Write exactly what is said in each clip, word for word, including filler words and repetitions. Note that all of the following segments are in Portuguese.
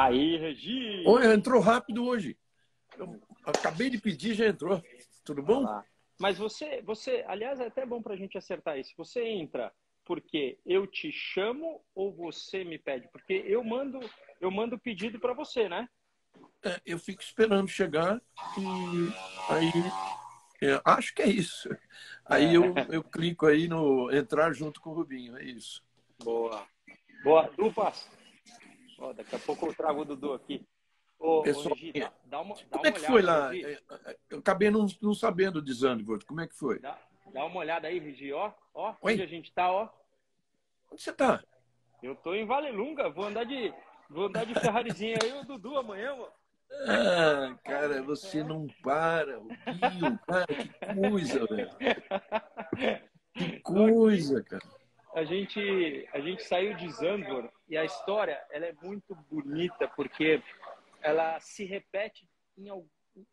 Aí, Regi! Oi, entrou rápido hoje. Eu acabei de pedir, já entrou. Tudo bom? Ah, mas você, você, aliás, é até bom pra gente acertar isso. Você entra porque eu te chamo ou você me pede? Porque eu mando, eu mando o pedido pra você, né? É, eu fico esperando chegar e aí... Eu acho que é isso. Aí é. eu, eu clico aí no entrar junto com o Rubinho, é isso. Boa. Boa, Dupas. Ó, daqui a pouco eu trago o Dudu aqui. Ô, pessoal, ô, Regina, dá uma, dá como uma é que olhada, foi lá? Regi. Eu acabei não, não sabendo de Zandvoort. Como é que foi? Dá, dá uma olhada aí, Regi. Ó, ó onde a gente tá, ó. Onde você tá? Eu tô em Vallelunga. Vou andar de, vou andar de Ferrarizinha aí, o Dudu, amanhã, mano. Ah, cara, você não para, Rubinho, cara, que coisa, velho. Que coisa, cara. A gente, a gente saiu de Zandvoort e a história ela é muito bonita porque ela se repete em,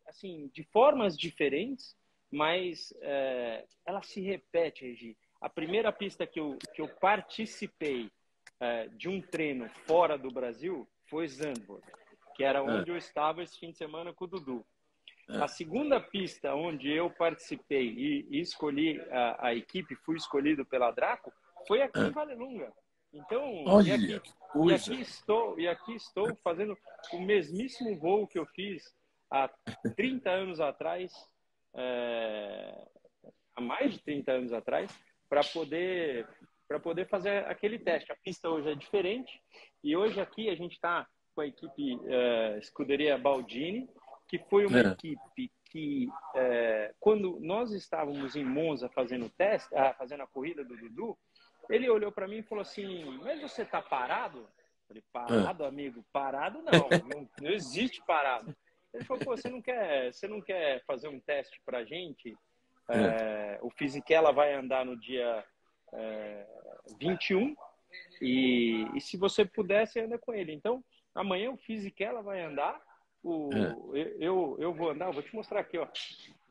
assim, de formas diferentes, mas é, ela se repete, Regi. A primeira pista que eu, que eu participei é, de um treino fora do Brasil foi Zandvoort, que era onde é. eu estava esse fim de semana com o Dudu. É. A segunda pista onde eu participei e, e escolhi a, a equipe, fui escolhido pela Draco, foi aqui é. em Vallelunga. Então, Olha, e, aqui, e, aqui estou, e aqui estou fazendo o mesmíssimo voo que eu fiz há trinta anos atrás, é, há mais de trinta anos atrás, para poder, para poder fazer aquele teste. A pista hoje é diferente e hoje aqui a gente está com a equipe uh, Scuderia Baldini, que foi uma é. equipe que, uh, quando nós estávamos em Monza fazendo o teste, uh, fazendo a corrida do Dudu, ele olhou para mim e falou assim, mas você está parado? Eu falei, parado, é. amigo? Parado não, não, não existe parado. Ele falou, pô, você não quer, você não quer fazer um teste para a gente? É. Uh, o Fisichella vai andar no dia uh, vinte e um e, e se você puder, você anda com ele. Então, amanhã o Fisichella vai andar, o, é. eu, eu, eu vou andar, eu vou te mostrar aqui, ó.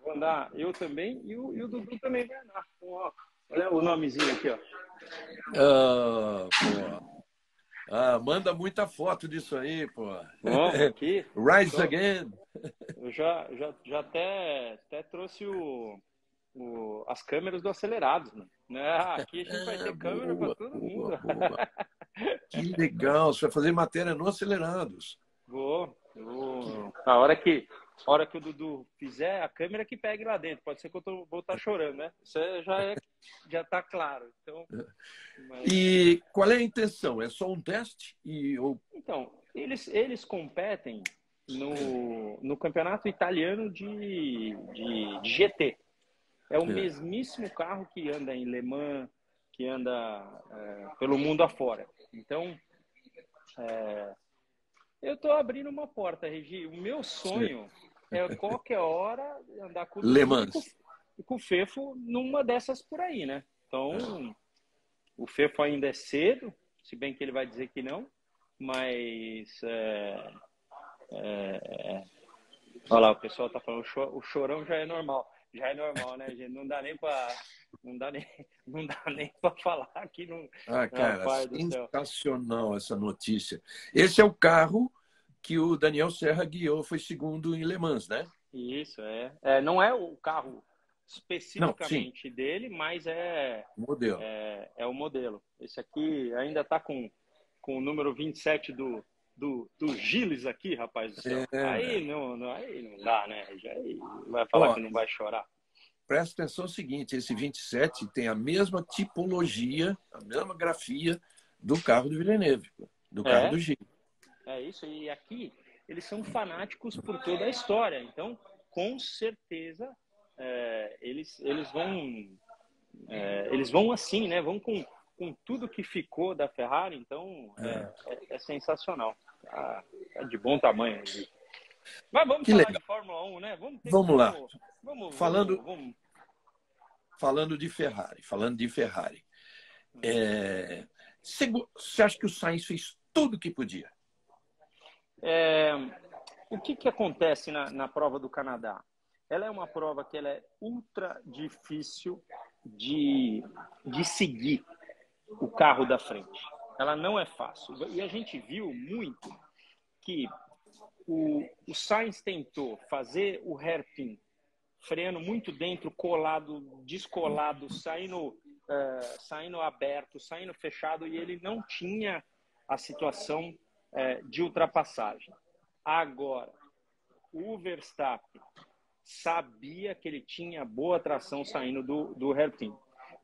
Vou andar eu também e o, e o Dudu também vai andar. Então, ó, olha o nomezinho aqui, ó. Ah, pô. Ah, manda muita foto disso aí, pô. Vamos aqui. Rise então, again. Eu já, já, já até, até trouxe o, o, as câmeras do Acelerados, mano. Né? Aqui a gente é, vai ter boa, câmera para todo mundo. Boa, boa. Que legal, você vai fazer matéria no Acelerados. Vou, vou. A hora que, a hora que o Dudu fizer, a câmera que pegue lá dentro. Pode ser que eu tô, vou estar chorando, né? Isso já é, já tá claro. Então, mas... E qual é a intenção? É só um teste? E eu... Então, eles, eles competem no, no campeonato italiano de, de, de G T. É o é. mesmíssimo carro que anda em Le Mans, que anda é, pelo mundo afora. Então, é, eu estou abrindo uma porta, Regi. O meu sonho Sim. é qualquer hora andar com o, com o Fefo numa dessas por aí, né? Então, é. o Fefo ainda é cedo, se bem que ele vai dizer que não, mas... É, é, olha lá, o pessoal está falando, o chorão já é normal. Já é normal, né, gente? Não dá nem para... Não dá nem, não dá nem para falar aqui. No... Ah, cara, ah, sensacional essa notícia. Esse é o carro que o Daniel Serra guiou, foi segundo em Le Mans, né? Isso, é. é não é o carro especificamente não, dele, mas é o modelo. É, é o modelo. Esse aqui ainda está com, com o número vinte e sete do, do, do Gilles aqui, rapaz. Do céu. É, aí, não, não, aí não dá, né? Aí vai falar ó, que não vai chorar. Presta atenção no seguinte, esse vinte e sete tem a mesma tipologia, a mesma grafia do carro do Villeneuve, do carro é, do Gil. É isso, e aqui eles são fanáticos por toda a história, então com certeza é, eles, eles vão é, eles vão assim, né? Vão com, com tudo que ficou da Ferrari, então é, é, é sensacional. Tá, tá de bom tamanho, Gil. Mas vamos que falar legal. de Fórmula um, né? Vamos, ter vamos que... lá. Vamos, vamos, falando, vamos... falando de Ferrari, falando de Ferrari. É... Você acha que o Sainz fez tudo o que podia? É... O que, que acontece na, na prova do Canadá? Ela é uma prova que ela é ultra difícil de, de seguir o carro da frente. Ela não é fácil. E a gente viu muito... que o, o Sainz tentou fazer o hairpin, freando muito dentro, colado, descolado, saindo, uh, saindo aberto, saindo fechado, e ele não tinha a situação uh, de ultrapassagem. Agora, o Verstappen sabia que ele tinha boa tração saindo do, do hairpin.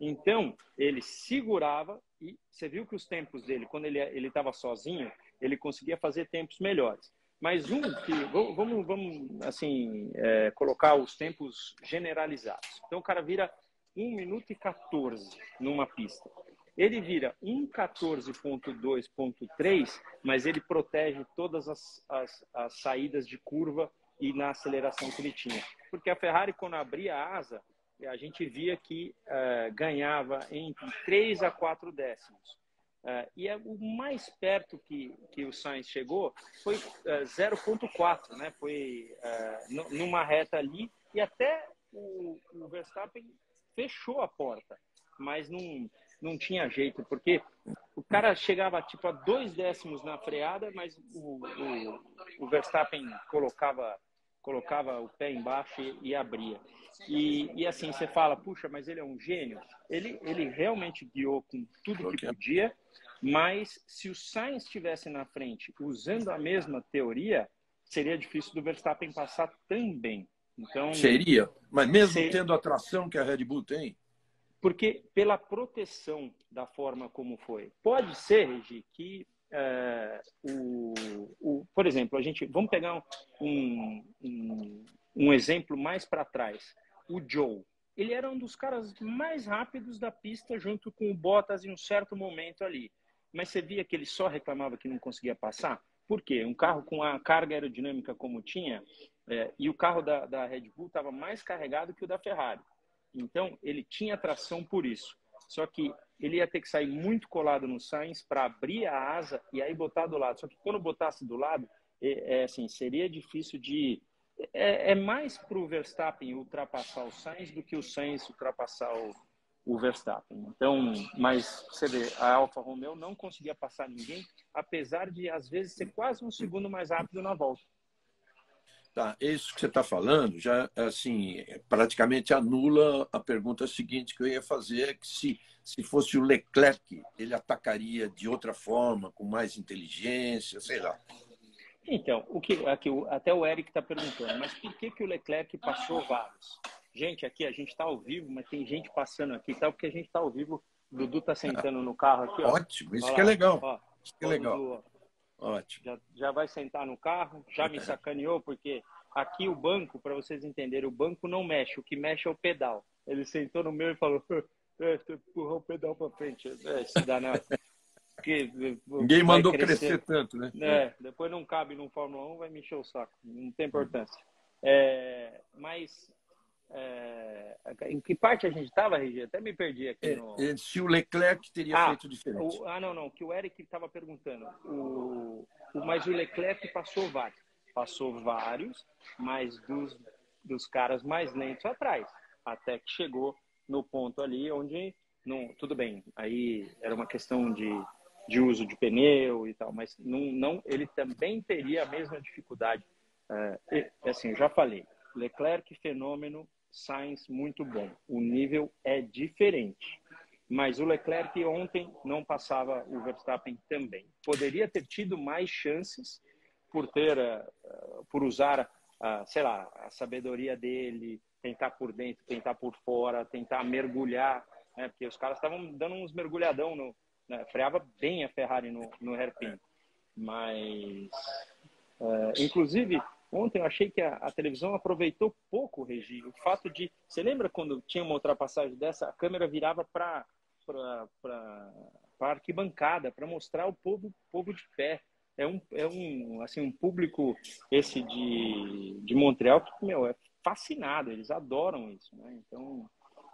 Então, ele segurava e você viu que os tempos dele, quando ele estava sozinho, ele conseguia fazer tempos melhores. Mas um que, vamos, vamos assim, é, colocar os tempos generalizados. Então, o cara vira um minuto e quatorze numa pista. Ele vira um quatorze ponto dois ponto três, mas ele protege todas as, as, as saídas de curva e na aceleração que ele tinha. Porque a Ferrari, quando abria a asa, a gente via que uh, ganhava entre três a quatro décimos. Uh, e o mais perto que, que o Sainz chegou foi uh, zero ponto quatro, né? Foi uh, numa reta ali, e até o, o Verstappen fechou a porta, mas não, não tinha jeito, porque o cara chegava tipo a dois décimos na freada, mas o, o, o Verstappen colocava... colocava o pé embaixo e, e abria. E, e assim, você fala, puxa, mas ele é um gênio. Ele, ele realmente guiou com tudo que podia, mas se o Sainz estivesse na frente usando a mesma teoria, seria difícil do Verstappen passar também. Então, seria, mas mesmo seria, tendo a tração que a Red Bull tem? Porque pela proteção da forma como foi. Pode ser, Regi, que... Uh, o, o, por exemplo, a gente vamos pegar um, um, um exemplo mais para trás. O Joe, ele era um dos caras mais rápidos da pista junto com o Bottas em um certo momento ali, mas você via que ele só reclamava que não conseguia passar. Por quê? Um carro com a carga aerodinâmica como tinha, é, e o carro da, da Red Bull estava mais carregado que o da Ferrari, então ele tinha tração por isso. Só que ele ia ter que sair muito colado no Sainz para abrir a asa e aí botar do lado. Só que quando botasse do lado, é, é, assim, seria difícil de... É, é mais para o Verstappen ultrapassar o Sainz do que o Sainz ultrapassar o, o Verstappen. Então, mas você vê, a Alfa Romeo não conseguia passar ninguém, apesar de, às vezes, ser quase um segundo mais rápido na volta. Tá, isso que você está falando já, assim, praticamente anula a pergunta seguinte que eu ia fazer, que se, se fosse o Leclerc, ele atacaria de outra forma, com mais inteligência, sei lá. Então, o que, aqui, até o Eric está perguntando, mas por que, que o Leclerc passou vários? Gente, aqui a gente está ao vivo, mas tem gente passando aqui, tá? Porque a gente está ao vivo, o Dudu está sentando ah, no carro aqui. Ó. Ótimo, isso, lá, que é legal, ó, isso que é legal. Dudu, ótimo. Já, já vai sentar no carro, já me sacaneou, porque aqui o banco, para vocês entenderem, o banco não mexe, o que mexe é o pedal. Ele sentou no meu e falou, empurrou o pedal para frente. É, se dá nada. Porque, ninguém mandou crescer. crescer tanto, né? É, depois não cabe no Fórmula um, vai me encher o saco, não tem importância. É, mas é, em que parte a gente estava, Regi? Até me perdi aqui. No... É, se o Leclerc teria ah, feito diferente. O, ah, não, não, que o Eric estava perguntando. O... Mas o Leclerc passou vários. Passou vários, mas dos, dos caras mais lentos atrás. Até que chegou no ponto ali onde... Não, tudo bem, aí era uma questão de, de uso de pneu e tal, mas não, não, ele também teria a mesma dificuldade. É, assim, eu já falei. Leclerc, fenômeno. Sainz, muito bom. O nível é diferente. Mas o Leclerc ontem não passava o Verstappen também. Poderia ter tido mais chances por ter, uh, por usar, uh, sei lá, a sabedoria dele, tentar por dentro, tentar por fora, tentar mergulhar, né? Porque os caras estavam dando uns mergulhadão, no, né? Freava bem a Ferrari no, no hairpin. Mas, uh, inclusive, ontem eu achei que a, a televisão aproveitou pouco, Regi, o fato de... Você lembra quando tinha uma ultrapassagem dessa, a câmera virava para... para arquibancada, para mostrar o povo, povo de pé. É um, é um, assim, um público esse de, de Montreal que, meu, é fascinado, eles adoram isso, né? Então,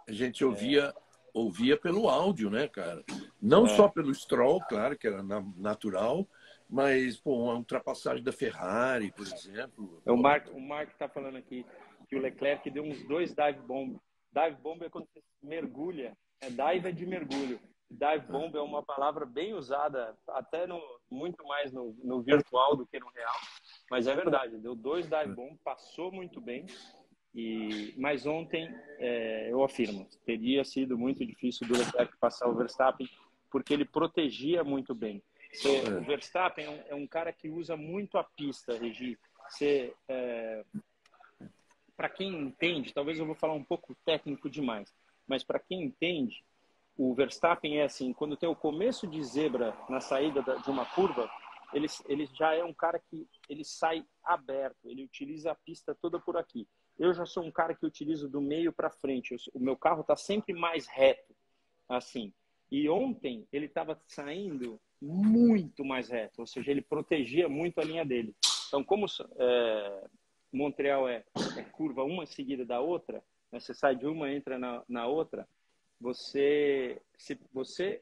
a gente ouvia, é... ouvia pelo áudio, né, cara? Não é. Só pelo Stroll, claro, que era natural, mas, pô, a ultrapassagem da Ferrari, por exemplo. É o Mark, o Mark está falando aqui que o Leclerc deu uns dois dive bomb. Dive bomb é quando você mergulha. É dive de mergulho. Dive bomb é uma palavra bem usada, até no, muito mais no, no virtual do que no real, mas é verdade, deu dois dive bomb, passou muito bem, e, mas ontem, é, eu afirmo, teria sido muito difícil do Leclerc passar o Verstappen, porque ele protegia muito bem. Você, o Verstappen é um, é um cara que usa muito a pista, Regi. Você, é, para quem entende, talvez eu vou falar um pouco técnico demais, mas para quem entende, o Verstappen é assim, quando tem o começo de zebra na saída de uma curva, ele, ele já é um cara que ele sai aberto, ele utiliza a pista toda por aqui. Eu já sou um cara que utilizo do meio para frente, eu, o meu carro está sempre mais reto, assim. E ontem ele estava saindo muito mais reto, ou seja, ele protegia muito a linha dele. Então, como é, Montreal é, é curva uma seguida da outra, né, você sai de uma, entra na, na outra, Você, se você,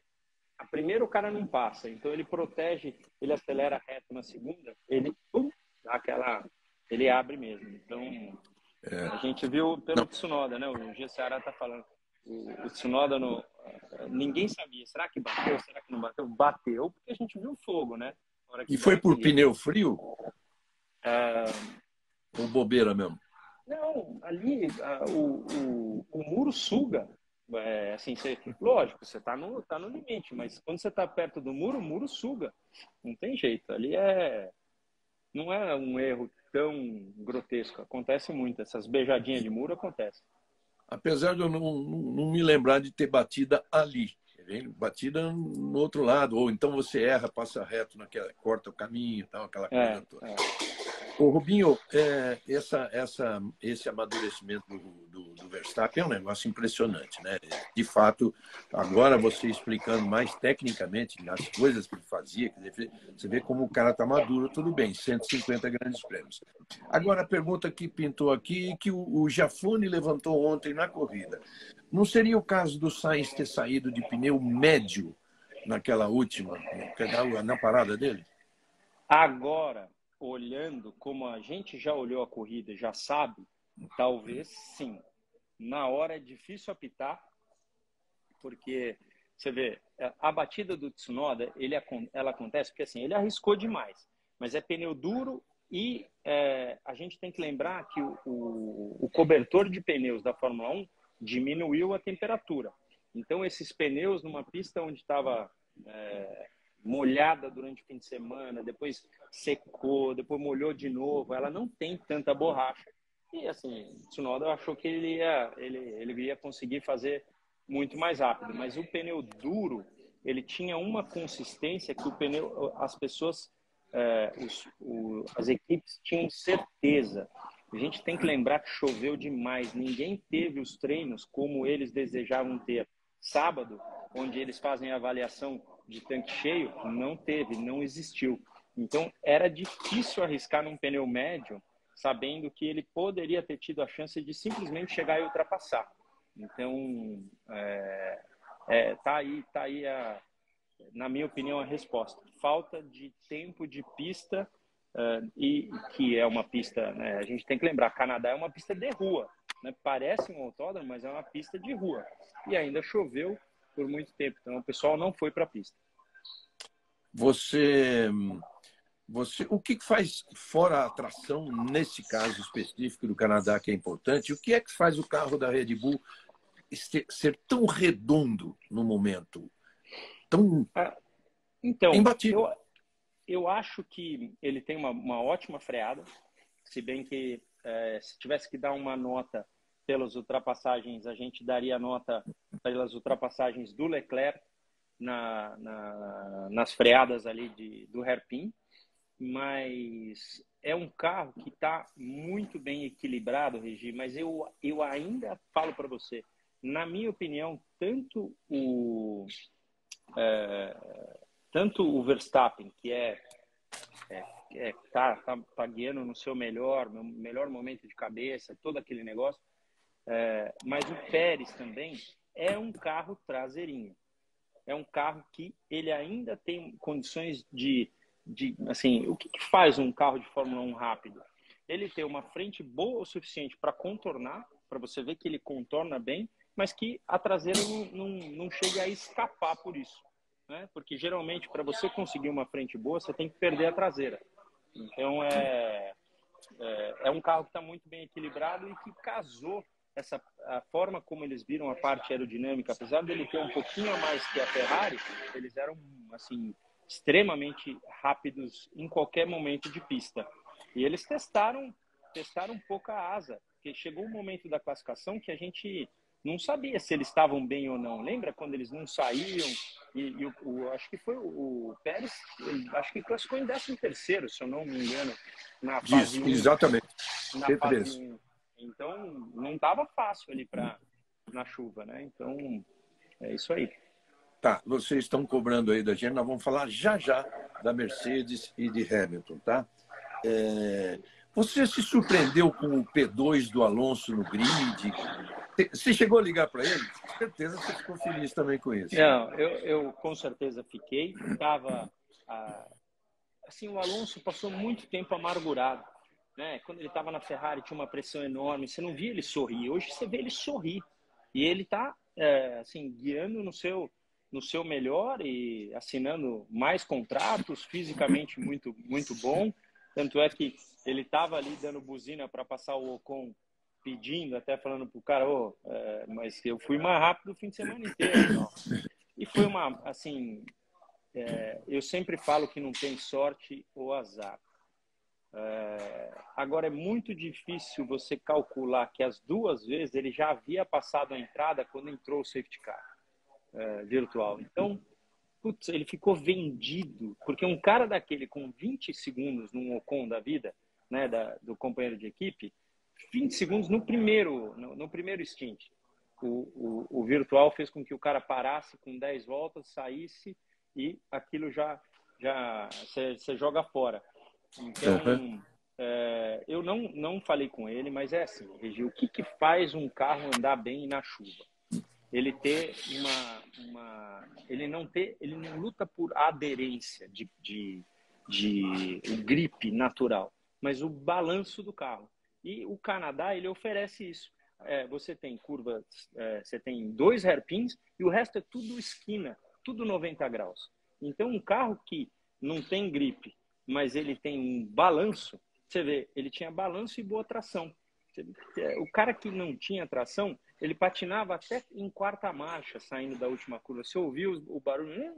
a primeira o cara não passa, então ele protege, ele acelera reto na segunda, ele, uh, aquela, ele abre mesmo. Então, é. a gente viu pelo não. Tsunoda, né? O Gilles Villeneuve tá falando, o, o Tsunoda, no, ninguém sabia, será que bateu, será que não bateu? Bateu, porque a gente viu fogo, né? Hora que e foi por seguir. Pneu frio? Ou uh, bobeira mesmo? Não, ali uh, o, o, o muro suga. É, assim, você, lógico, você tá no, tá no limite, mas quando você tá perto do muro, o muro suga. Não tem jeito. Ali é... Não é um erro tão grotesco. Acontece muito. Essas beijadinhas de muro acontecem. Apesar de eu não, não, não me lembrar de ter batida ali. Batida no outro lado. Ou então você erra, passa reto, naquela, corta o caminho, tal, aquela coisa é, toda. É. Ô, Rubinho, é, essa, essa, esse amadurecimento do, do, do Verstappen é um negócio impressionante, né? De fato, agora você explicando mais tecnicamente as coisas que ele fazia, quer dizer, você vê como o cara está maduro, tudo bem, cento e cinquenta grandes prêmios. Agora, a pergunta que pintou aqui, que o, o Jafone levantou ontem na corrida, não seria o caso do Sainz ter saído de pneu médio naquela última, na, na parada dele? Agora... Olhando como a gente já olhou a corrida, já sabe, talvez sim. Na hora é difícil apitar, porque você vê, a batida do Tsunoda, ele, ela acontece porque assim, ele arriscou demais, mas é pneu duro e é, a gente tem que lembrar que o, o, o cobertor de pneus da Fórmula um diminuiu a temperatura. Então esses pneus numa pista onde estava... É, molhada durante o fim de semana, depois secou, depois molhou de novo, ela não tem tanta borracha. E assim, o Tsunoda achou que ele ia, ele, ele ia conseguir fazer muito mais rápido. Mas o pneu duro, ele tinha uma consistência que o pneu, as pessoas, é, os, o, as equipes tinham certeza. A gente tem que lembrar que choveu demais, ninguém teve os treinos como eles desejavam ter. Sábado, onde eles fazem a avaliação de tanque cheio, não teve, não existiu. Então, era difícil arriscar num pneu médio, sabendo que ele poderia ter tido a chance de simplesmente chegar e ultrapassar. Então, é, é, tá aí, tá aí a, na minha opinião, a resposta. Falta de tempo de pista, uh, e que é uma pista, né, a gente tem que lembrar, Canadá é uma pista de rua, né, parece um autódromo, mas é uma pista de rua. E ainda choveu por muito tempo, então o pessoal não foi para a pista. Você, você, o que faz, fora a atração, nesse caso específico do Canadá, que é importante, o que é que faz o carro da Red Bull ser tão redondo no momento? Tão ah, então, imbatível? Eu, eu acho que ele tem uma, uma ótima freada, se bem que eh, se tivesse que dar uma nota pelas ultrapassagens, a gente daria nota pelas ultrapassagens do Leclerc na, na, nas freadas ali de, do Hairpin, mas é um carro que está muito bem equilibrado, Regi, mas eu, eu ainda falo para você, na minha opinião, tanto o, é, tanto o Verstappen, que é, é, é tá, tá, tá guiando no seu melhor, no melhor momento de cabeça, todo aquele negócio, É, mas o Pérez também é um carro traseirinho, é um carro que ele ainda tem condições de, de assim, o que, que faz um carro de Fórmula um rápido? Ele tem uma frente boa o suficiente para contornar, para você ver que ele contorna bem, mas que a traseira não, não, não chegue a escapar por isso, né? Porque geralmente para você conseguir uma frente boa, você tem que perder a traseira. Então é, é, é um carro que está muito bem equilibrado e que casou essa, a forma como eles viram a parte aerodinâmica. Apesar dele ter um pouquinho a mais que a Ferrari, eles eram assim extremamente rápidos em qualquer momento de pista. E eles testaram, testaram um pouco a asa, porque chegou um momento da classificação que a gente não sabia se eles estavam bem ou não. Lembra quando eles não saíam? E, e o, o, acho que foi o, o Pérez, ele, acho que classificou em décimo terceiro, se eu não me engano. Na fase Isso, exatamente. Na fase, então, não estava fácil ali pra, na chuva, né? Então, é isso aí. Tá, vocês estão cobrando aí da gente, nós vamos falar já já da Mercedes e de Hamilton, tá? É... Você se surpreendeu com o P dois do Alonso no grid? Você chegou a ligar para ele? Com certeza você ficou feliz também com isso. Não, eu, eu com certeza fiquei. Tava, ah, assim, o Alonso passou muito tempo amargurado, né? Quando ele estava na Ferrari tinha uma pressão enorme. Você não via ele sorrir. Hoje você vê ele sorrir. E ele está é, assim, guiando no seu, no seu melhor e assinando mais contratos, fisicamente muito, muito bom. Tanto é que ele estava ali dando buzina para passar o Ocon, pedindo, até falando para o cara, oh, é, mas eu fui mais rápido o fim de semana inteiro. Ó. E foi uma, assim, é, eu sempre falo que não tem sorte ou azar. É, agora, é muito difícil você calcular que as duas vezes ele já havia passado a entrada quando entrou o safety car é, virtual. Então, putz, ele ficou vendido, porque um cara daquele com vinte segundos num Ocon da vida, né, da, do companheiro de equipe, vinte segundos no primeiro, no, no primeiro stint. O, o, o virtual fez com que o cara parasse com dez voltas, saísse e aquilo já já você joga fora. Então, uhum. é, eu não, não falei com ele, mas é assim, Regi, o que, que faz um carro andar bem na chuva? Ele ter uma, uma ele não ter, ele não luta por aderência de, de, de gripe natural, mas o balanço do carro. E o Canadá, ele oferece isso. É, você tem curva, é, você tem dois hairpins e o resto é tudo esquina, tudo noventa graus. Então, um carro que não tem gripe, mas ele tem um balanço, você vê, ele tinha balanço e boa tração. O cara que não tinha tração, ele patinava até em quarta marcha, saindo da última curva. Você ouviu o barulho?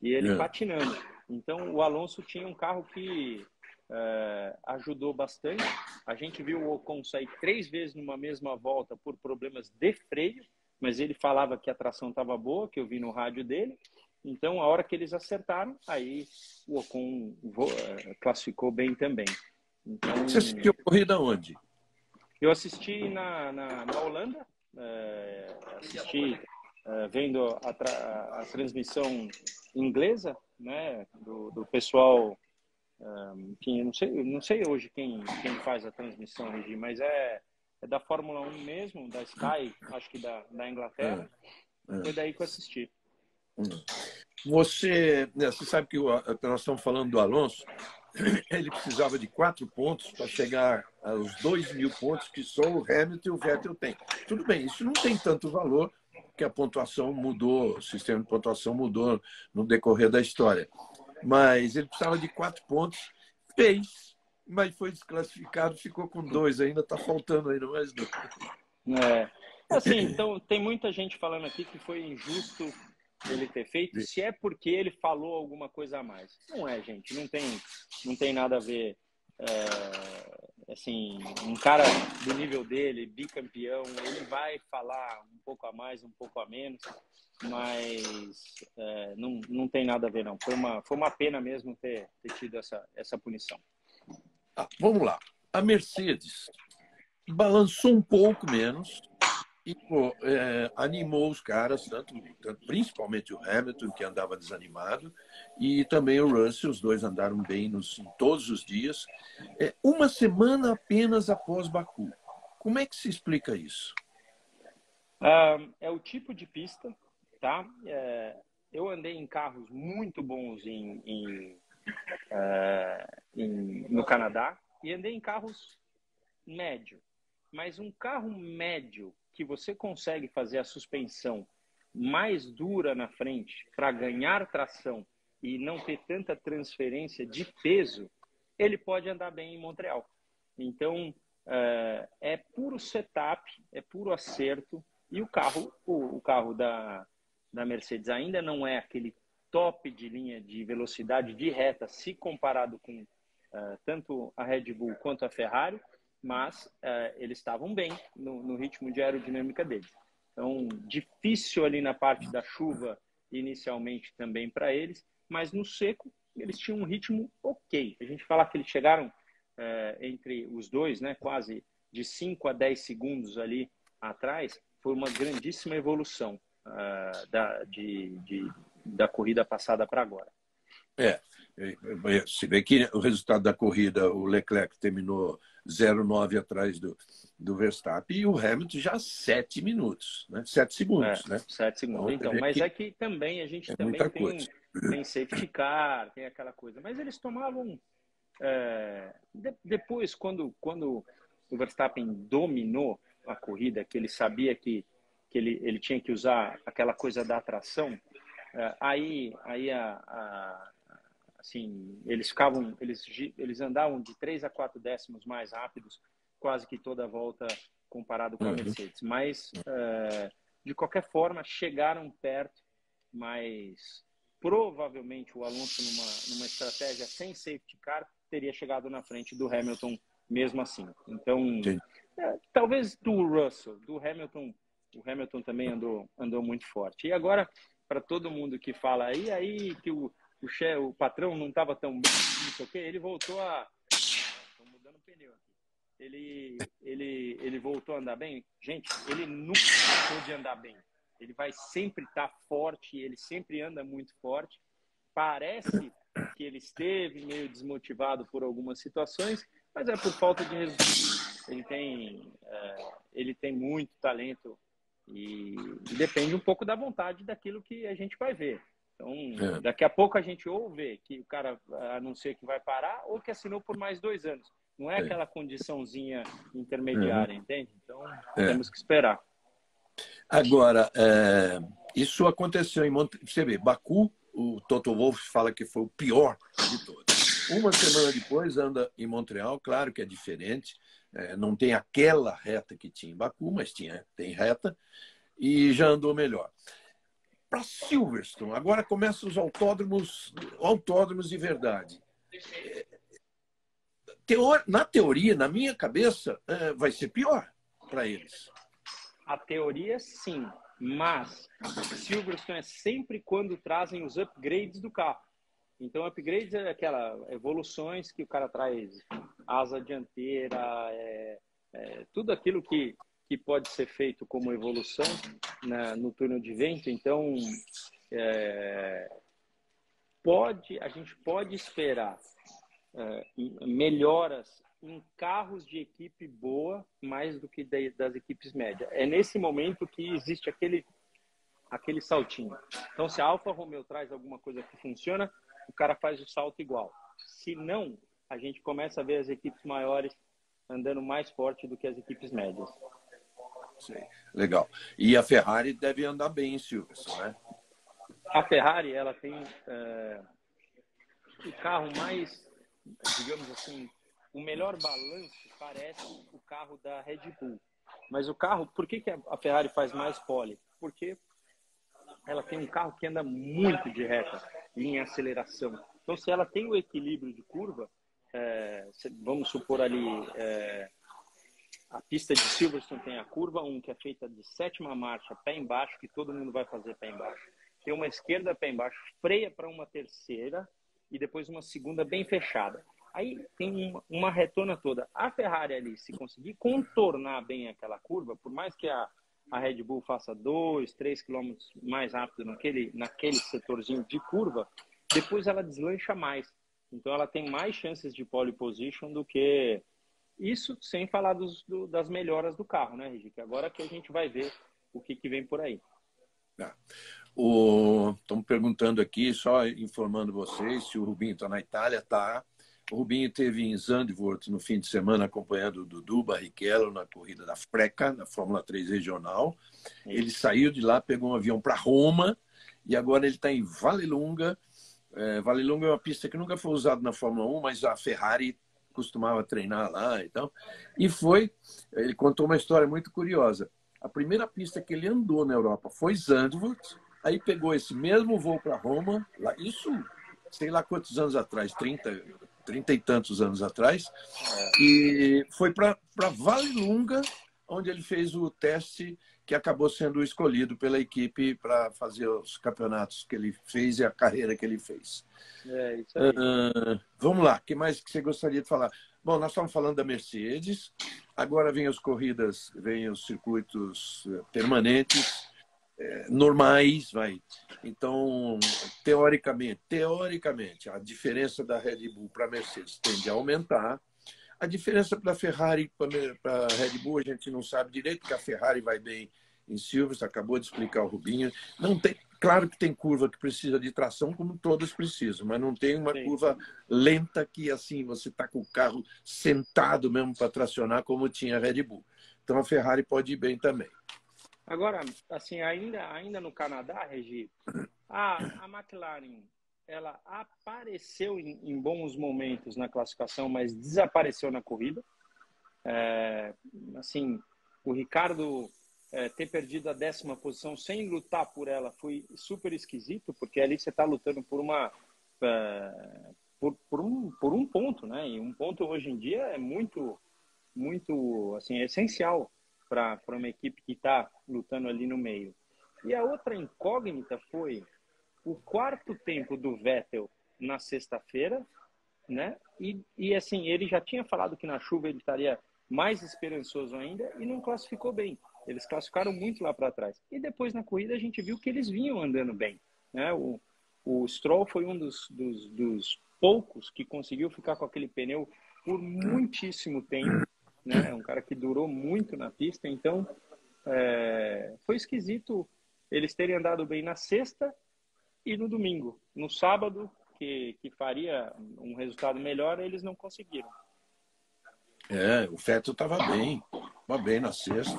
E ele patinando. Então, o Alonso tinha um carro que é, ajudou bastante. A gente viu o Ocon sair três vezes numa mesma volta por problemas de freio, mas ele falava que a tração estava boa, que eu vi no rádio dele. Então, a hora que eles acertaram, aí o Ocon classificou bem também. Então, você assistiu a corrida onde? Eu assisti na, na, na Holanda, é, assisti é, vendo a, tra a transmissão inglesa, né, do, do pessoal, é, que eu não sei, eu não sei hoje quem, quem faz a transmissão, mas é, é da Fórmula um mesmo, da Sky, acho que da, da Inglaterra, é, é. Foi daí que eu assisti. Você, você sabe que nós estamos falando do Alonso. Ele precisava de quatro pontos para chegar aos dois mil pontos que só o Hamilton e o Vettel têm. Tudo bem, isso não tem tanto valor, porque a pontuação mudou, o sistema de pontuação mudou no decorrer da história. Mas ele precisava de quatro pontos, fez, mas foi desclassificado, ficou com dois ainda, está faltando ainda mais dois. É, assim, então, tem muita gente falando aqui que foi injusto ele ter feito, se é porque ele falou alguma coisa a mais. Não é, gente, não tem, não tem nada a ver. É, assim, um cara do nível dele, bicampeão, ele vai falar um pouco a mais, um pouco a menos, mas é, não, não tem nada a ver, não. Foi uma, foi uma pena mesmo ter, ter tido essa, essa punição. Ah, vamos lá. A Mercedes balançou um pouco menos, e pô, é, animou os caras, tanto, tanto, principalmente o Hamilton, que andava desanimado, e também o Russell. Os dois andaram bem nos, em todos os dias. É, uma semana apenas após Baku. Como é que se explica isso? Ah, é o tipo de pista, tá? É, eu andei em carros muito bons em, em, é, em, no Canadá e andei em carros médio. Mas um carro médio que você consegue fazer a suspensão mais dura na frente para ganhar tração e não ter tanta transferência de peso, ele pode andar bem em Montreal. Então, é puro setup, é puro acerto. E o carro, o carro da, da Mercedes ainda não é aquele top de linha de velocidade de reta, se comparado com uh, tanto a Red Bull quanto a Ferrari, mas uh, eles estavam bem no, no ritmo de aerodinâmica deles. Então, difícil ali na parte da chuva inicialmente também para eles, mas no seco eles tinham um ritmo ok. A gente fala que eles chegaram uh, entre os dois, né, quase de cinco a dez segundos ali atrás, foi uma grandíssima evolução uh, da, de, de, da corrida passada para agora. É, se bem que o resultado da corrida, o Leclerc terminou zero vírgula nove atrás do, do Verstappen e o Hamilton já sete minutos, né? sete segundos. É, né? sete segundos, então, então mas que... é que também a gente é também tem, tem safety car, tem aquela coisa, mas eles tomavam... É, de, depois, quando, quando o Verstappen dominou a corrida, que ele sabia que, que ele, ele tinha que usar aquela coisa da atração, aí, aí a, a, assim, eles ficavam, eles, eles andavam de três a quatro décimos mais rápidos quase que toda a volta comparado com a Mercedes, mas uh, de qualquer forma chegaram perto, mas provavelmente o Alonso numa, numa estratégia sem safety car teria chegado na frente do Hamilton mesmo assim. Então, é, talvez do Russell, do Hamilton, o Hamilton também andou, andou muito forte. E agora, para todo mundo que fala aí, aí que o, o, che, o patrão não estava tão bem, não sei o quê, ele voltou a... Estou mudando o pneu aqui. Ele, ele, ele voltou a andar bem? Gente, ele nunca deixou de andar bem. Ele vai sempre estar tá forte, ele sempre anda muito forte. Parece que ele esteve meio desmotivado por algumas situações, mas é por falta de resultado. Ele tem, é, ele tem muito talento e, e depende um pouco da vontade daquilo que a gente vai ver. Então, é. daqui a pouco a gente ou vê que o cara anuncia que vai parar ou que assinou por mais dois anos. Não é, é. aquela condiçãozinha intermediária, é. entende? Então, é. temos que esperar. Agora, é, isso aconteceu em Mont... Você vê, Baku, o Toto Wolff fala que foi o pior de todos. Uma semana depois anda em Montreal, claro que é diferente, é, não tem aquela reta que tinha em Baku, mas tinha, tem reta, e já andou melhor. Para Silverstone, agora começam os autódromos, autódromos de verdade. É, teor, na teoria, na minha cabeça, é, vai ser pior para eles. A teoria, sim, mas Silverstone é sempre quando trazem os upgrades do carro. Então, upgrades é aquela evoluções que o cara traz, asa dianteira, é, é, tudo aquilo que, que pode ser feito como evolução na, no túnel de vento. Então, é, pode, a gente pode esperar é, melhoras em carros de equipe boa mais do que de, das equipes médias. É nesse momento que existe aquele, aquele saltinho. Então, se a Alfa Romeo traz alguma coisa que funciona, o cara faz o salto igual. Se não, a gente começa a ver as equipes maiores andando mais forte do que as equipes médias. Sim, legal. E a Ferrari deve andar bem em Silverstone, né? A Ferrari, ela tem é, o carro mais, digamos assim, o melhor balanço parece o carro da Red Bull. Mas o carro, por que que a Ferrari faz mais pole? Porque ela tem um carro que anda muito de reta, em aceleração. Então, se ela tem o equilíbrio de curva, é, vamos supor ali, é, a pista de Silverstone tem a curva um, que é feita de sétima marcha, pé embaixo, que todo mundo vai fazer pé embaixo. Tem uma esquerda, pé embaixo, freia para uma terceira e depois uma segunda bem fechada. Aí tem uma, uma retona toda. A Ferrari ali, se conseguir contornar bem aquela curva, por mais que a a Red Bull faça dois, três quilômetros mais rápido naquele, naquele setorzinho de curva, depois ela deslancha mais. Então ela tem mais chances de pole position do que... Isso sem falar dos, do, das melhoras do carro, né, Regi? Que agora que a gente vai ver o que, que vem por aí. Ah, o... Estão perguntando aqui, só informando vocês, se o Rubinho está na Itália, tá. O Rubinho teve em Zandvoort no fim de semana acompanhando o Dudu Barrichello na corrida da Freca, na Fórmula três regional. Ele saiu de lá, pegou um avião para Roma e agora ele está em Vallelunga. É, Vallelunga é uma pista que nunca foi usada na Fórmula um, mas a Ferrari costumava treinar lá e tal. E foi, ele contou uma história muito curiosa. A primeira pista que ele andou na Europa foi Zandvoort, aí pegou esse mesmo voo para Roma, lá, isso sei lá quantos anos atrás, trinta, trinta e tantos anos atrás, e foi para Vallelunga, onde ele fez o teste que acabou sendo escolhido pela equipe para fazer os campeonatos que ele fez e a carreira que ele fez. É, isso aí. Uh, vamos lá, o que mais que você gostaria de falar? Bom, nós estamos falando da Mercedes, agora vem as corridas, vem os circuitos permanentes, é, normais, vai. Então, teoricamente, teoricamente, a diferença da Red Bull para a Mercedes tende a aumentar. A diferença para a Ferrari e para a Red Bull a gente não sabe direito, porque a Ferrari vai bem em Silverstone, acabou de explicar o Rubinho. Não tem, claro que tem curva que precisa de tração, como todas precisam, mas não tem uma sim, curva lenta que assim você está com o carro sentado mesmo para tracionar, como tinha a Red Bull. Então a Ferrari pode ir bem também. Agora, assim, ainda, ainda no Canadá, Regi, a, a McLaren... ela apareceu em, em bons momentos na classificação, mas desapareceu na corrida. É, assim, o Ricardo é, ter perdido a décima posição sem lutar por ela foi super esquisito, porque ali você está lutando por uma é, por, por, um, por um ponto, né? E um ponto hoje em dia é muito, muito assim, é essencial para uma equipe que está lutando ali no meio. E a outra incógnita foi o quarto tempo do Vettel na sexta-feira, né? E, e assim, ele já tinha falado que na chuva ele estaria mais esperançoso ainda e não classificou bem. Eles classificaram muito lá para trás. E depois na corrida a gente viu que eles vinham andando bem, né? O, o Stroll foi um dos, dos, dos poucos que conseguiu ficar com aquele pneu por muitíssimo tempo, né? Um cara que durou muito na pista. Então, é, foi esquisito eles terem andado bem na sexta e no domingo. No sábado, que, que faria um resultado melhor, eles não conseguiram. É, o Vettel estava bem. Estava bem na sexta.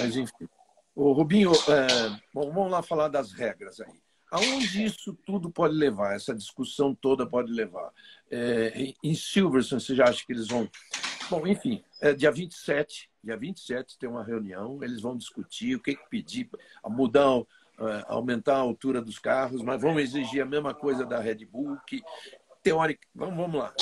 Mas, enfim. Ô, Rubinho, é... bom, vamos lá falar das regras aí. Aonde isso tudo pode levar? Essa discussão toda pode levar? É, em Silverstone, você já acha que eles vão... Bom, enfim, é dia vinte e sete. Dia vinte e sete tem uma reunião. Eles vão discutir o que, que pedir. A mudar... O... aumentar a altura dos carros, mas vão exigir a mesma coisa da Red Bull, que teórica... Vamos, vamos lá.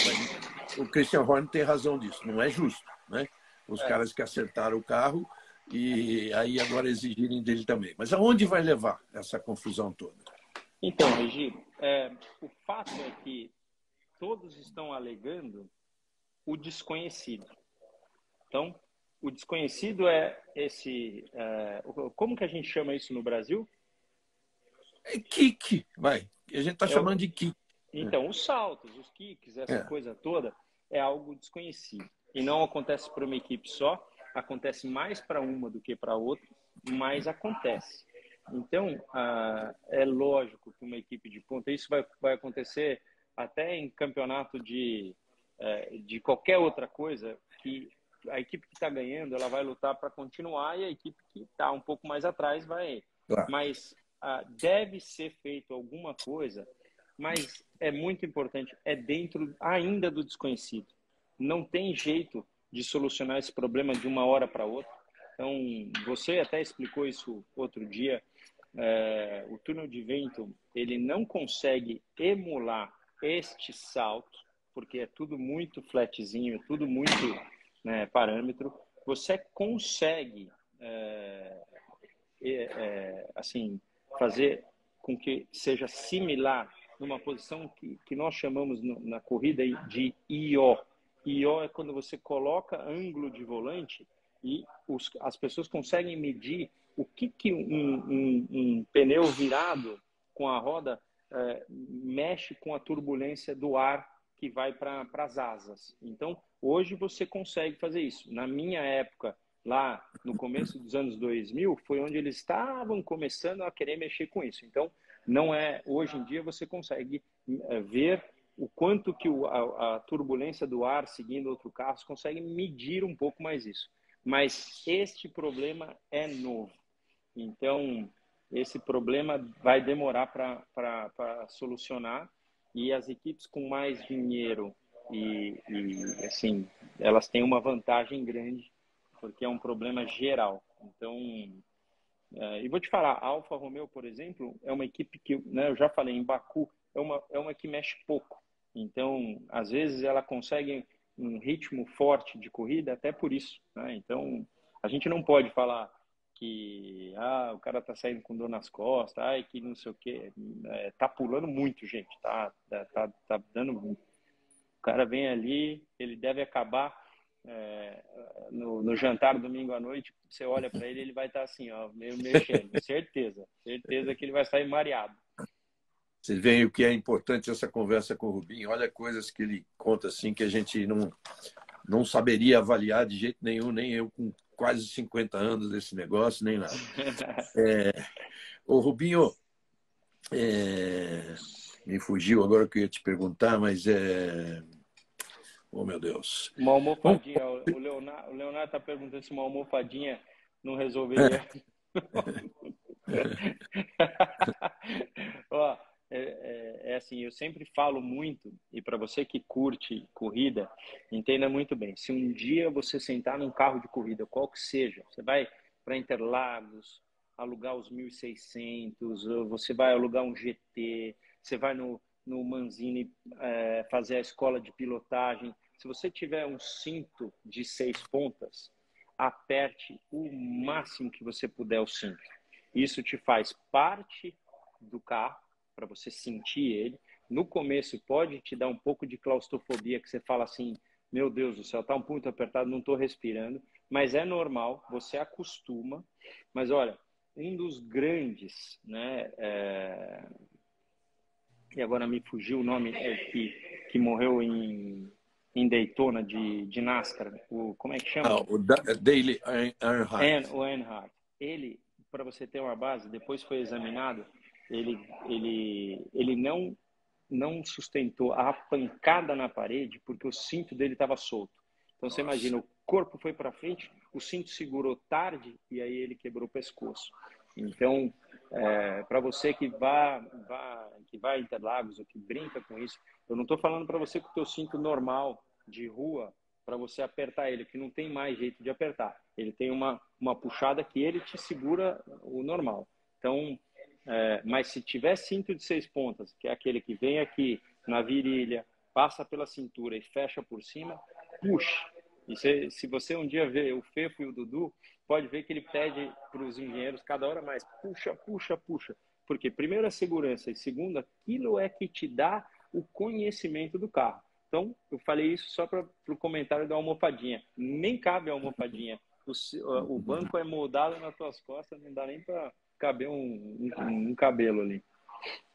O Christian Horner tem razão disso. Não é justo, né? Os é. caras que acertaram o carro e aí agora exigirem dele também. Mas aonde vai levar essa confusão toda? Então, Regi, é, o fato é que todos estão alegando o desconhecido. Então, o desconhecido é esse... É, como que a gente chama isso no Brasil? É kick, vai. A gente está é chamando o... de kick. Então, é. os saltos, os kicks, essa é. coisa toda, é algo desconhecido. E não acontece para uma equipe só, acontece mais para uma do que para outra, mas acontece. Então, ah, é lógico que uma equipe de ponta, isso vai, vai acontecer até em campeonato de, eh, de qualquer outra coisa, que a equipe que está ganhando, ela vai lutar para continuar e a equipe que está um pouco mais atrás vai... Claro. Mas... Ah, deve ser feito alguma coisa, mas é muito importante, é dentro ainda do desconhecido. Não tem jeito de solucionar esse problema de uma hora para outra. Então, você até explicou isso outro dia, é, o túnel de vento, ele não consegue emular este salto, porque é tudo muito flatzinho, é tudo muito, né, parâmetro. Você consegue, é, é, assim... fazer com que seja similar numa posição que, que nós chamamos no, na corrida de I O. I O é quando você coloca ângulo de volante e os, as pessoas conseguem medir o que, que um, um, um pneu virado com a roda é, mexe com a turbulência do ar que vai para as asas. Então, hoje você consegue fazer isso. Na minha época, lá no começo dos anos dois mil, foi onde eles estavam começando a querer mexer com isso. Então, não é, hoje em dia você consegue ver o quanto que o, a, a turbulência do ar seguindo outro carro consegue medir um pouco mais isso. Mas este problema é novo. Então, esse problema vai demorar para solucionar, e as equipes com mais dinheiro e, e, assim, elas têm uma vantagem grande, porque é um problema geral. Então, é, e vou te falar, a Alfa Romeo, por exemplo, é uma equipe que, né, eu já falei, em Baku, é uma, é uma que mexe pouco. Então, às vezes, ela consegue um ritmo forte de corrida até por isso, né? Então, a gente não pode falar que ah, o cara tá saindo com dor nas costas, ai, que não sei o que, é, tá pulando muito, gente, tá, tá, tá dando muito. O cara vem ali, ele deve acabar é, no, no jantar domingo à noite, você olha para ele, ele vai estar tá assim, ó, meio mexendo, certeza, certeza que ele vai sair mareado. Vocês veem o que é importante essa conversa com o Rubinho, olha coisas que ele conta assim que a gente não, não saberia avaliar de jeito nenhum, nem eu com quase cinquenta anos desse negócio, nem nada. É, ô, Rubinho, é, me fugiu agora o que eu ia te perguntar, mas é... Oh, meu Deus. Uma almofadinha. O Leonardo, o Leonardo tá perguntando se uma almofadinha não resolveria. Ó, é, é, é assim, eu sempre falo muito, e para você que curte corrida, entenda muito bem. Se um dia você sentar num carro de corrida, qual que seja, você vai para Interlagos, alugar os mil e seiscentos, você vai alugar um G T, você vai no, no Manzini é, fazer a escola de pilotagem. Se você tiver um cinto de seis pontas, aperte o máximo que você puder o cinto. Isso te faz parte do carro, para você sentir ele. No começo pode te dar um pouco de claustrofobia, que você fala assim, meu Deus do céu, tá um pouco apertado, não tô respirando. Mas é normal, você acostuma. Mas olha, um dos grandes, né, é... e agora me fugiu o nome, é, que, que morreu em, em Daytona de, de NASCAR, o, como é que chama? Ah, o Dale Earnhardt. O Earnhardt. Ele, para você ter uma base, depois foi examinado, ele, ele, ele não, não sustentou a pancada na parede porque o cinto dele estava solto. Então, nossa, você imagina, o corpo foi para frente, o cinto segurou tarde e aí ele quebrou o pescoço. Então, é, para você que vá, vá, que vai a Interlagos ou que brinca com isso, eu não estou falando para você que o teu cinto normal de rua, para você apertar ele, que não tem mais jeito de apertar. Ele tem uma, uma puxada que ele te segura o normal. Então, é, mas se tiver cinto de seis pontas, que é aquele que vem aqui na virilha, passa pela cintura e fecha por cima, puxa. E se, se você um dia ver o Fefo e o Dudu, pode ver que ele pede para os engenheiros cada hora mais, puxa, puxa, puxa. Porque primeiro é segurança e segundo, aquilo é que te dá o conhecimento do carro. Então, eu falei isso só para o comentário da almofadinha. Nem cabe a almofadinha. O, o banco é moldado nas tuas costas, não dá nem para caber um, um, um cabelo ali.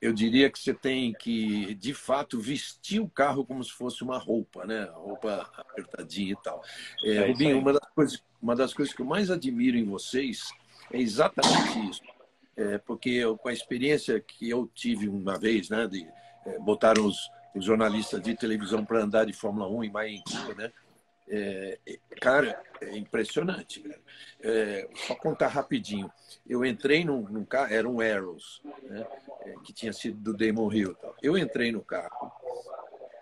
Eu diria que você tem que, de fato, vestir o carro como se fosse uma roupa, né? Roupa apertadinha e tal. É, Rubinho, uma das coisas, uma das coisas que eu mais admiro em vocês é exatamente isso. É, porque eu, com a experiência que eu tive uma vez, né? De é, botar os, os jornalistas de televisão para andar de Fórmula um em Marenguinho, né? É, cara, é impressionante, cara. É, só contar rapidinho. Eu entrei num, num carro, era um Arrows, né, é, que tinha sido do Damon Hill, tal. Eu entrei no carro.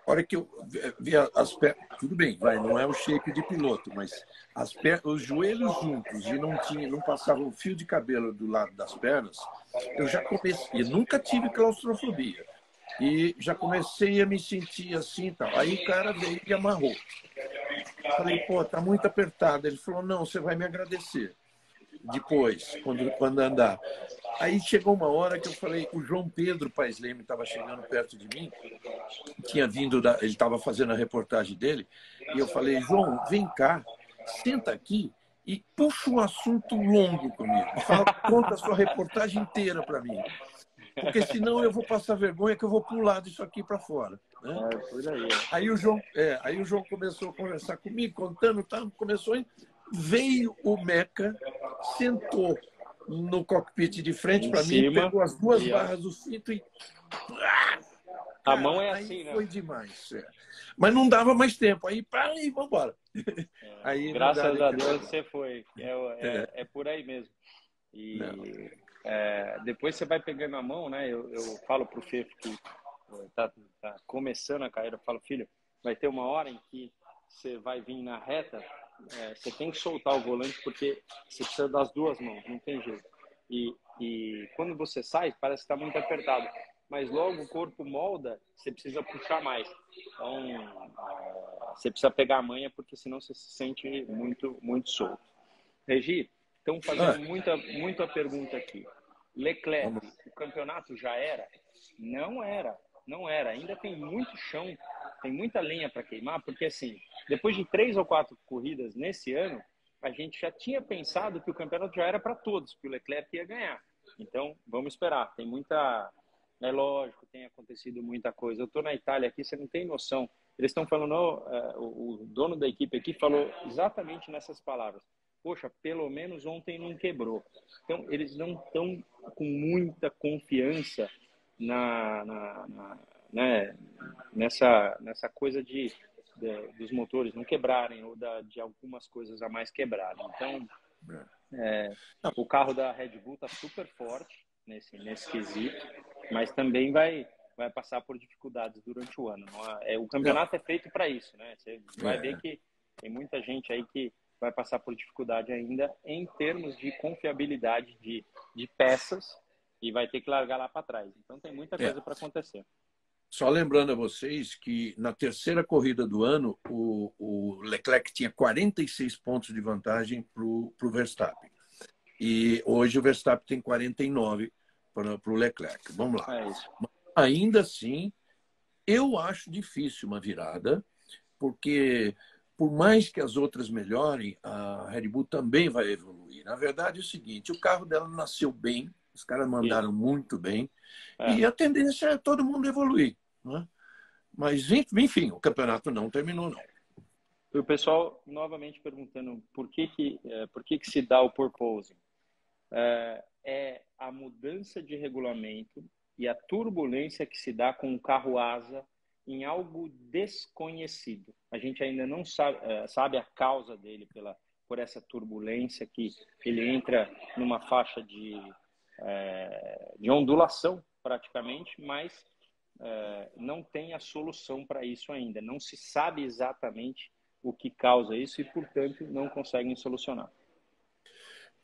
A hora que eu vi as pernas, tudo bem, vai, não é um shape de piloto, mas as per... os joelhos juntos e não tinha, não passava um fio de cabelo do lado das pernas, eu já comecei, eu nunca tive claustrofobia. E já comecei a me sentir assim, tal. Aí o cara veio e amarrou. Falei, pô, tá muito apertado. Ele falou, não, você vai me agradecer depois, quando, quando andar. Aí chegou uma hora que eu falei, o João Pedro Paes Leme estava chegando perto de mim, tinha vindo, da, ele estava fazendo a reportagem dele, e eu falei, João, vem cá, senta aqui e puxa um assunto longo comigo. Fala, conta a sua reportagem inteira para mim. Porque senão eu vou passar vergonha que eu vou pular disso aqui para fora, né? Ah, aí, o João, é, aí o João começou a conversar comigo, contando, tá? Começou a... Veio o Meca, sentou no cockpit de frente para mim, pegou as duas barras do cinto e... Cara, a mão é assim, né? Foi demais. É. Mas não dava mais tempo. Aí, pá, e vamos embora. É, aí, graças a Deus você foi. É, é, é. é por aí mesmo. E é, depois você vai pegando a mão, né? Eu, eu falo pro Fefo que tá, tá começando a carreira. Eu falo, filho, vai ter uma hora em que você vai vir na reta, é, você tem que soltar o volante porque você precisa das duas mãos, não tem jeito. E, e quando você sai, parece que tá muito apertado. Mas logo o corpo molda, você precisa puxar mais. Então, você precisa pegar a manha, porque senão você se sente muito, muito solto. Regi, estão fazendo ah. muita, muita pergunta aqui. Leclerc, Vamos. o campeonato já era? Não era, não era. Ainda tem muito chão, tem muita lenha para queimar, porque assim, depois de três ou quatro corridas nesse ano, a gente já tinha pensado que o campeonato já era para todos, que o Leclerc ia ganhar. Então, vamos esperar. Tem muita... É lógico, tem acontecido muita coisa. Eu estou na Itália aqui, você não tem noção. Eles estão falando, oh, uh, o dono da equipe aqui falou exatamente nessas palavras. Poxa, pelo menos ontem não quebrou. Então, eles não estão com muita confiança na, na, na, né, nessa, nessa coisa de, de, dos motores não quebrarem ou da, de algumas coisas a mais quebrarem. Então, é, o carro da Red Bull está super forte nesse, nesse quesito. Mas também vai, vai passar por dificuldades durante o ano. Não é, o campeonato é feito para isso, né? Você vai é. ver que tem muita gente aí que vai passar por dificuldade ainda em termos de confiabilidade de, de peças e vai ter que largar lá para trás. Então tem muita coisa é. para acontecer. Só lembrando a vocês que na terceira corrida do ano, o, o Leclerc tinha quarenta e seis pontos de vantagem para o Verstappen. E hoje o Verstappen tem quarenta e nove para o Leclerc. Vamos lá. É isso. Ainda assim, eu acho difícil uma virada, porque por mais que as outras melhorem, a Red Bull também vai evoluir. Na verdade é o seguinte, o carro dela nasceu bem, os caras mandaram Sim. muito bem, é. e a tendência é todo mundo evoluir. Né? Mas, enfim, o campeonato não terminou, não. E o pessoal, novamente, perguntando por que, que, por que, que se dá o porpoising. É... é a mudança de regulamento e a turbulência que se dá com o carro asa em algo desconhecido. A gente ainda não sabe, sabe a causa dele pela, por essa turbulência que ele entra numa faixa de, é, de ondulação praticamente, mas é, não tem a solução para isso ainda. Não se sabe exatamente o que causa isso e, portanto, não conseguem solucionar.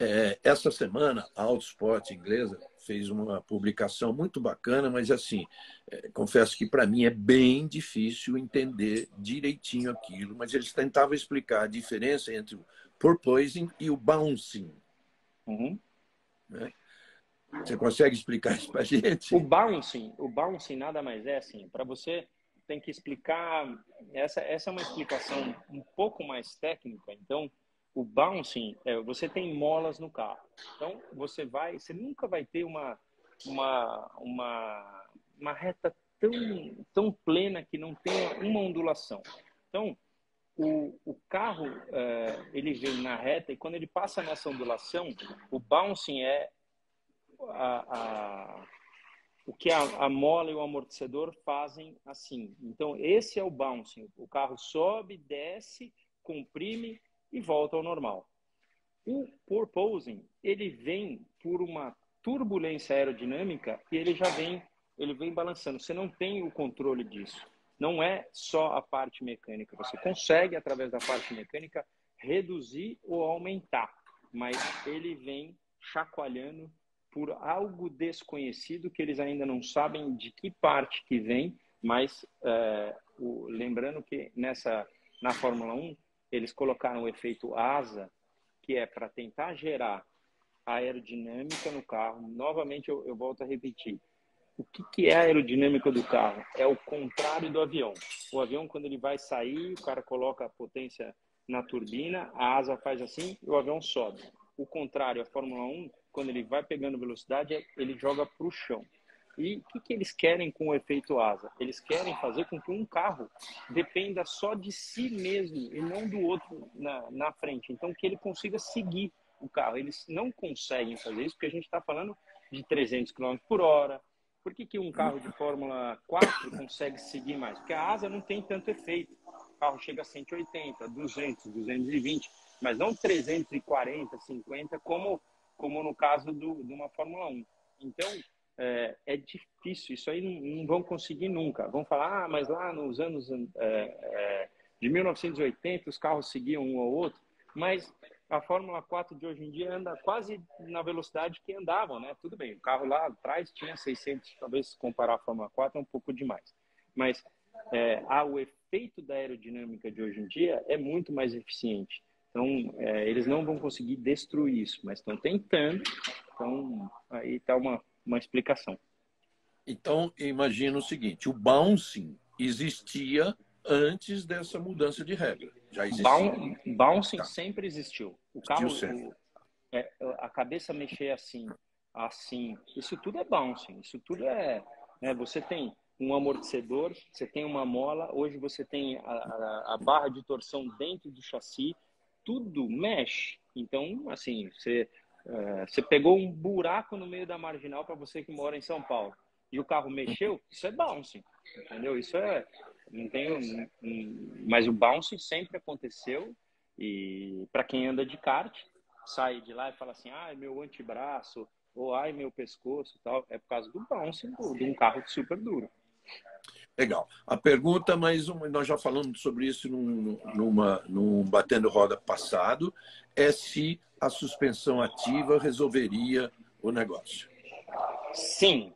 É, essa semana, a Autosport inglesa fez uma publicação muito bacana, mas assim, é, confesso que para mim é bem difícil entender direitinho aquilo, mas eles tentavam explicar a diferença entre o porpoising e o bouncing. Uhum. Né? Você consegue explicar isso para a gente? O bouncing, o bouncing nada mais é assim, para você tem que explicar, essa, essa é uma explicação um pouco mais técnica, então... O bouncing, é, você tem molas no carro. Então, você vai, você nunca vai ter uma, uma, uma, uma reta tão, tão plena que não tenha uma ondulação. Então, o, o carro, é, ele vem na reta e quando ele passa nessa ondulação, o bouncing é a, a, o que a, a mola e o amortecedor fazem assim. Então, esse é o bouncing. O carro sobe, desce, comprime e volta ao normal. O porpoising, ele vem por uma turbulência aerodinâmica e ele já vem, ele vem balançando. Você não tem o controle disso. Não é só a parte mecânica. Você consegue, através da parte mecânica, reduzir ou aumentar, mas ele vem chacoalhando por algo desconhecido que eles ainda não sabem de que parte que vem, mas é, o, lembrando que nessa, na Fórmula um, eles colocaram o efeito asa, que é para tentar gerar a aerodinâmica no carro. Novamente, eu, eu volto a repetir. O que, que é a aerodinâmica do carro? É o contrário do avião. O avião, quando ele vai sair, o cara coloca a potência na turbina, a asa faz assim e o avião sobe. O contrário, a Fórmula um, quando ele vai pegando velocidade, ele joga para o chão. E o que, que eles querem com o efeito asa? Eles querem fazer com que um carro dependa só de si mesmo e não do outro na, na frente. Então, que ele consiga seguir o carro. Eles não conseguem fazer isso porque a gente está falando de trezentos quilômetros por hora, Por que que um carro de Fórmula quatro consegue seguir mais? Porque a asa não tem tanto efeito. O carro chega a cento e oitenta, duzentos, duzentos e vinte, mas não trezentos e quarenta, cinquenta, como, como no caso do, de uma Fórmula um. Então, é, é difícil. Isso aí não, não vão conseguir nunca. Vão falar, ah, mas lá nos anos é, é, de mil novecentos e oitenta, os carros seguiam um ao outro. Mas a Fórmula quatro de hoje em dia anda quase na velocidade que andavam, né? Tudo bem, o carro lá atrás tinha seiscentos, talvez se comparar a Fórmula quatro é um pouco demais. Mas é, ah, o efeito da aerodinâmica de hoje em dia é muito mais eficiente. Então, é, eles não vão conseguir destruir isso, mas estão tentando. Então, aí está uma, uma explicação. Então, imagina o seguinte, o bouncing existia antes dessa mudança de regra. Já existia. Bouncing tá. sempre existiu. O carro, o, é, a cabeça mexer assim, assim. Isso tudo é bouncing. Isso tudo é... Né, você tem um amortecedor, você tem uma mola, hoje você tem a, a, a barra de torção dentro do chassi. Tudo mexe. Então, assim, você, é, você pegou um buraco no meio da marginal para você que mora em São Paulo. E o carro mexeu, isso é bouncing. Entendeu? Isso é... Não tenho, mas o bounce sempre aconteceu. E para quem anda de kart, sai de lá e fala assim, ai, meu antebraço, ou ai, meu pescoço, tal. É por causa do bounce de um carro super duro. Legal. A pergunta, mas nós já falamos sobre isso num, numa, num Batendo Roda passado, é se a suspensão ativa resolveria o negócio. Sim,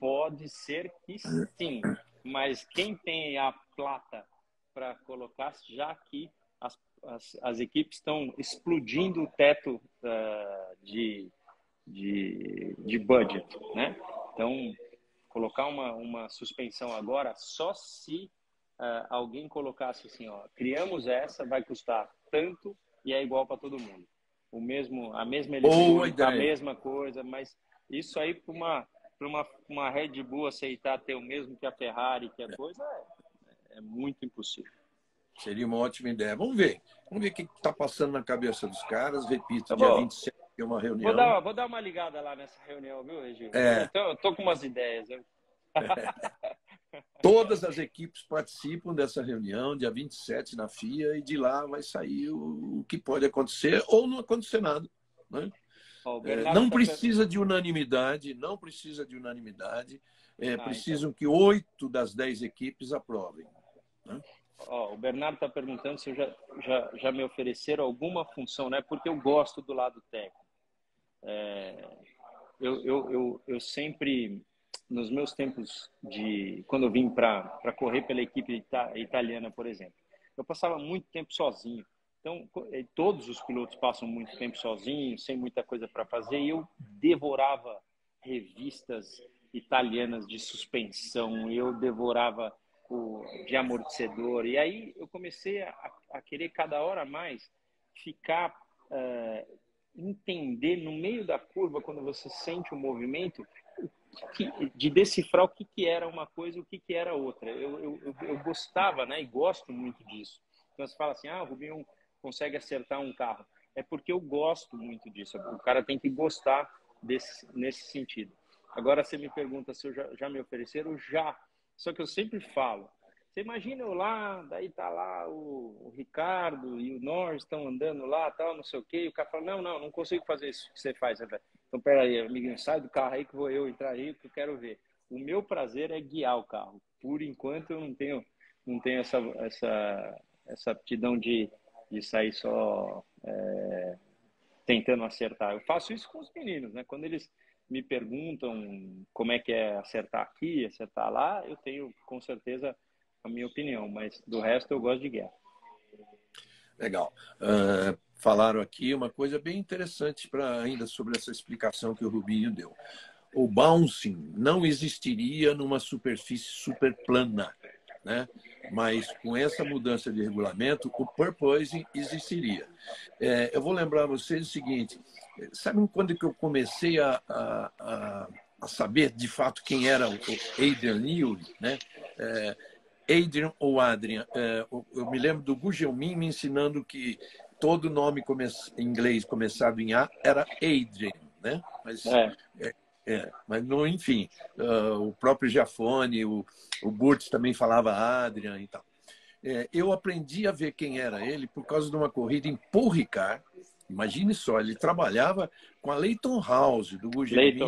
pode ser que sim. Mas quem tem a plata para colocar, já que as, as, as equipes estão explodindo o teto uh, de, de, de budget, né? Então, colocar uma, uma suspensão agora, só se uh, alguém colocasse assim, ó, criamos essa, vai custar tanto e é igual para todo mundo. O mesmo, a mesma eletrônica, a mesma coisa, mas isso aí para uma... Para uma, uma Red Bull aceitar ter o mesmo que a Ferrari, que a coisa, é, é muito impossível. Seria uma ótima ideia. Vamos ver. Vamos ver o que está passando na cabeça dos caras. Repito, tá dia vinte e sete tem uma reunião. Vou dar, vou dar uma ligada lá nessa reunião, viu, Regil? É. Então, eu estou com umas ideias. É. Todas as equipes participam dessa reunião, dia vinte e sete na F I A, e de lá vai sair o, o que pode acontecer ou não acontecer nada, né? É, não precisa de unanimidade, não precisa de unanimidade. É, ah, precisam então. que oito das dez equipes aprovem. Né? Oh, o Bernardo está perguntando se eu já, já, já me ofereceram alguma função, né? Porque eu gosto do lado técnico. É, eu, eu, eu, eu sempre, nos meus tempos de... Quando eu vim para correr pela equipe ita, italiana, por exemplo, eu passava muito tempo sozinho. Então, todos os pilotos passam muito tempo sozinhos, sem muita coisa para fazer. E eu devorava revistas italianas de suspensão, eu devorava o de amortecedor. E aí eu comecei a, a querer cada hora mais ficar, uh, entender no meio da curva, quando você sente o movimento, que, de decifrar o que, que era uma coisa e o que, que era outra. Eu, eu, eu gostava, né, e gosto muito disso. Então, você fala assim, ah, o Rubinho consegue acertar um carro. É porque eu gosto muito disso. O cara tem que gostar desse, nesse sentido. Agora, você me pergunta se eu já, já me ofereceram? Já. Só que eu sempre falo. Você imagina eu lá, daí tá lá o, o Ricardo e o Norris estão andando lá, tal, não sei o quê. E o cara fala, não, não, não consigo fazer isso que você faz. Então, peraí, amiguinho, sai do carro aí que vou eu entrar aí que eu quero ver. O meu prazer é guiar o carro. Por enquanto, eu não tenho, não tenho essa, essa, essa aptidão de... de sair só é, tentando acertar. Eu faço isso com os meninos, né? Quando eles me perguntam como é que é acertar aqui, acertar lá, eu tenho, com certeza, a minha opinião. Mas, do resto, eu gosto de guerra. Legal. Uh, falaram aqui uma coisa bem interessante pra, ainda sobre essa explicação que o Rubinho deu. O bouncing não existiria numa superfície super plana, né? Mas com essa mudança de regulamento, o porpoising existiria. É, eu vou lembrar a vocês o seguinte, sabe quando que eu comecei a, a, a, a saber de fato quem era o Adrian Newey, né? É, Adrian ou Adrian, é, eu me lembro do Gugelmin me ensinando que todo nome come... em inglês começado em A era Adrian, né? Mas é. É, É, mas, no, enfim, uh, o próprio Giafone, o, o Burtz também falava Adrian e tal. É, eu aprendi a ver quem era ele por causa de uma corrida em Paul Ricard. Imagine só, ele trabalhava com a Leyton House, do Gugerin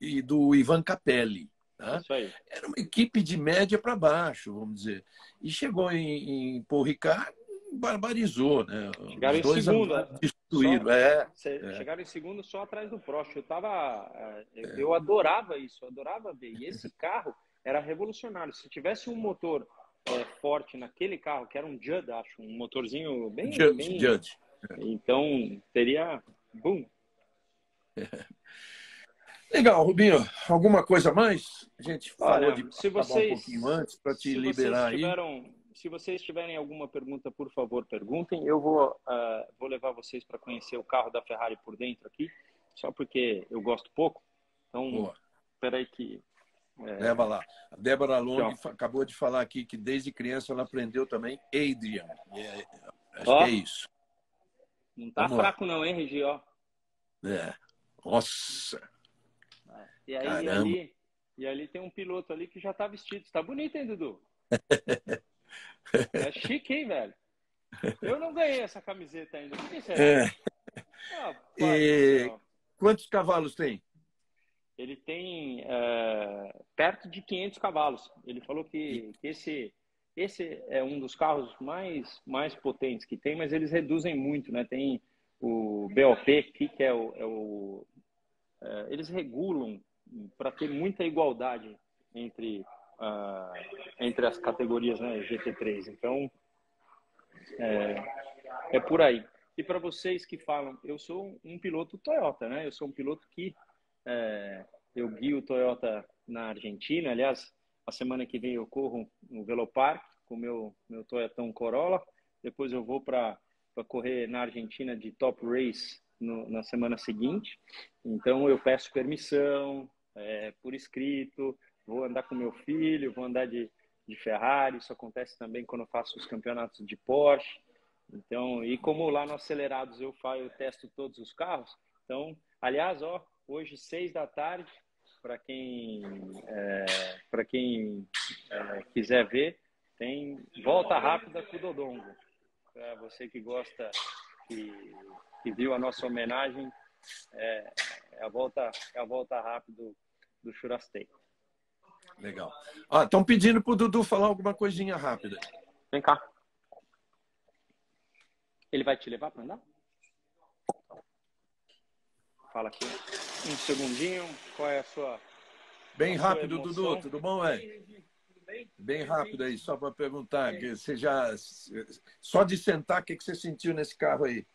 e do Ivan Capelli. Tá? Isso aí. Era uma equipe de média para baixo, vamos dizer. E chegou em, em Paul Ricard, barbarizou, né? Chegaram em segundo, né? Destruíram. Só, é, é. Chegaram em segundo só atrás do Prost. Eu tava, eu, é. eu adorava isso, eu adorava ver. E esse carro era revolucionário. Se tivesse um motor é, forte naquele carro, que era um Judd, acho, um motorzinho bem... Judd, bem... Judd. Então, teria... Boom! É. Legal, Rubinho. Alguma coisa a mais? A gente falou Olha, de se vocês, um pouquinho antes para te liberar aí. Tiveram... Se vocês tiverem alguma pergunta, por favor, perguntem. Eu vou, uh, vou levar vocês para conhecer o carro da Ferrari por dentro aqui, só porque eu gosto pouco. Então, espera aí que... É... Leva lá. A Débora Long então, acabou de falar aqui que desde criança ela aprendeu também Adrian. É, acho ó, que é isso. Não tá Vamos fraco lá. não, hein, Regi? Ó. É. Nossa! E aí, e ali, e ali tem um piloto ali que já tá vestido. Tá bonito, hein, Dudu? É chique, hein, velho? Eu não ganhei essa camiseta ainda. Por que será? É. Ah, e... Quantos cavalos tem? Ele tem uh, perto de quinhentos cavalos. Ele falou que, que esse, esse é um dos carros mais, mais potentes que tem, mas eles reduzem muito, né? Tem o B O P, que é o... É o uh, eles regulam para ter muita igualdade entre... Uh, entre as categorias, né, G T três. Então, é, é por aí. E para vocês que falam, eu sou um piloto Toyota, né? Eu sou um piloto que é, eu guio o Toyota na Argentina. Aliás, a semana que vem eu corro no Velopark com o meu, meu Toyotão Corolla. Depois eu vou para correr na Argentina de Top Race no, na semana seguinte. Então, eu peço permissão é, por escrito... Vou andar com meu filho, vou andar de, de Ferrari. Isso acontece também quando eu faço os campeonatos de Porsche. Então, e como lá no Acelerados eu faço, eu testo todos os carros. Então, aliás, ó, hoje seis da tarde, para quem é, para quem é, quiser ver, tem volta rápida com o Dodongo. Para você que gosta, que, que viu a nossa homenagem, é, é a volta é a volta rápida do Churastei. Legal. Ah, estão pedindo para o Dudu falar alguma coisinha rápida. Vem cá. Ele vai te levar para andar? Fala aqui. Um segundinho. Qual é a sua... Bem rápido, Dudu. Tudo bom, velho? Bem rápido aí, só para perguntar. Que você já... Só de sentar, o que você sentiu nesse carro aí?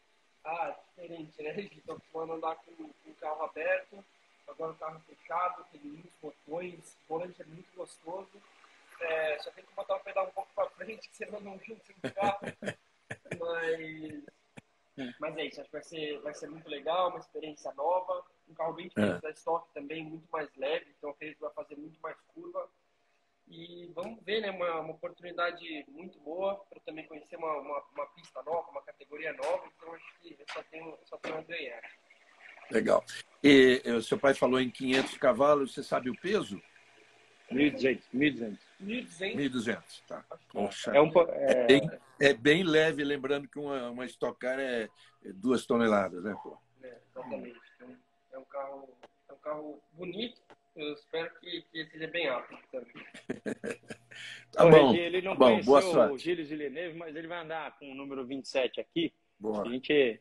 Ah, diferente, né? Estou acostumado a andar com o carro aberto. Agora o carro fechado, tem muitos botões, o volante é muito gostoso. É, só tem que botar o pedal um pouco para frente, que senão não junta o carro. Mas, mas é isso, acho que vai ser, vai ser muito legal, uma experiência nova. Um carro bem diferente é. da Stock também, muito mais leve, então acredito que vai fazer muito mais curva. E vamos ver, né, uma, uma oportunidade muito boa para também conhecer uma, uma, uma pista nova, uma categoria nova. Então acho que eu só tenho, só tenho a ganhar. Legal. E o seu pai falou em quinhentos cavalos, você sabe o peso? mil e duzentos. mil e duzentos, tá. Poxa, é, um, é... É, bem, é bem leve, lembrando que uma, uma Stock Car é duas toneladas, né? Pô? É, exatamente. Então, é, um carro, é um carro bonito, eu espero que, que seja bem rápido também. Tá bom, bom, ele não bom, boa sorte. O Gilles Villeneuve, mas ele vai andar com o número vinte e sete aqui. Bora. A gente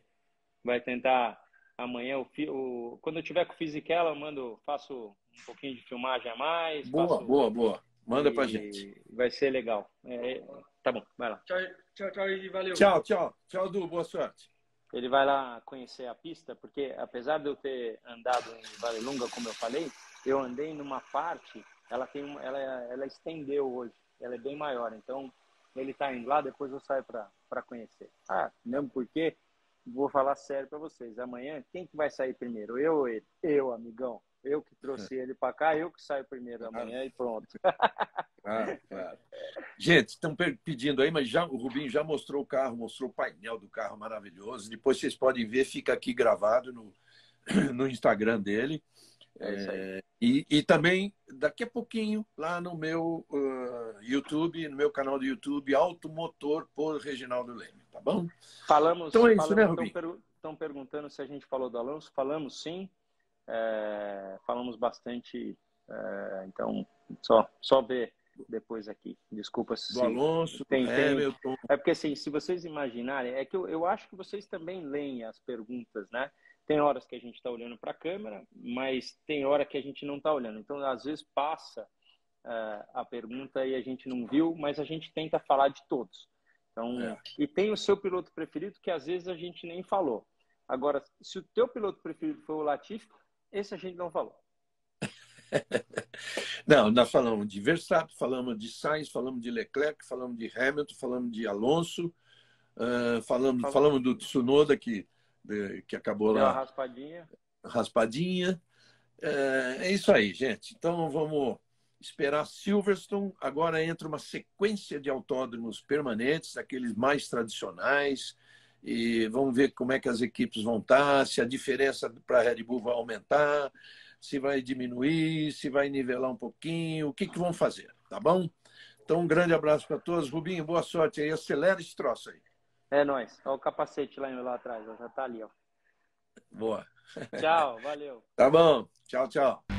vai tentar... Amanhã, o, o, quando eu tiver com o Fisichella, eu mando, faço um pouquinho de filmagem a mais. Boa, faço, boa, boa. Manda pra gente. Vai ser legal. É, tá bom, vai lá. Tchau, tchau, tchau, valeu. Tchau, tchau. Tchau, Du, boa sorte. Ele vai lá conhecer a pista, porque apesar de eu ter andado em Vallelunga, como eu falei, eu andei numa parte, ela, tem uma, ela, ela estendeu hoje, ela é bem maior. Então, ele tá indo lá, depois eu saio pra, pra conhecer. Ah, mesmo porque... Vou falar sério para vocês. Amanhã, quem que vai sair primeiro? Eu ou ele? Eu, amigão. Eu que trouxe ele para cá, eu que saio primeiro amanhã e pronto. Claro, claro. Gente, estão pedindo aí, mas já, o Rubinho já mostrou o carro, mostrou o painel do carro maravilhoso. Depois vocês podem ver, fica aqui gravado no, no Instagram dele. É isso aí. É, e, e também, daqui a pouquinho, lá no meu uh, YouTube, no meu canal do YouTube, Automotor por Reginaldo Leme, tá bom? Falamos, então é isso, falamos, né, Rubinho? Estão per estão perguntando se a gente falou do Alonso. Falamos, sim. É, falamos bastante. É, então, só, só ver depois aqui. Desculpa se... Do Alonso, tem, do Hamilton. Tem... É porque, assim, se vocês imaginarem... É que eu, eu acho que vocês também leem as perguntas, né? Tem horas que a gente está olhando para a câmera, mas tem hora que a gente não está olhando. Então, às vezes, passa uh, a pergunta e a gente não viu, mas a gente tenta falar de todos. Então, é. E tem o seu piloto preferido, que às vezes a gente nem falou. Agora, se o teu piloto preferido foi o Latifi, esse a gente não falou. Não, nós falamos de Verstappen, falamos de Sainz, falamos de Leclerc, falamos de Hamilton, falamos de Alonso, uh, falamos, falamos do Tsunoda, que... que acabou lá. Raspadinha. Raspadinha. É, é isso aí, gente. Então vamos esperar Silverstone. Agora entra uma sequência de autódromos permanentes, aqueles mais tradicionais. E vamos ver como é que as equipes vão estar, se a diferença para a Red Bull vai aumentar, se vai diminuir, se vai nivelar um pouquinho, o que, que vão fazer, tá bom? Então um grande abraço para todos. Rubinho, boa sorte aí. Acelera esse troço aí. É nóis. Olha o capacete lá, lá atrás. Já tá ali, ó. Boa. Tchau, valeu. Tá bom. Tchau, tchau.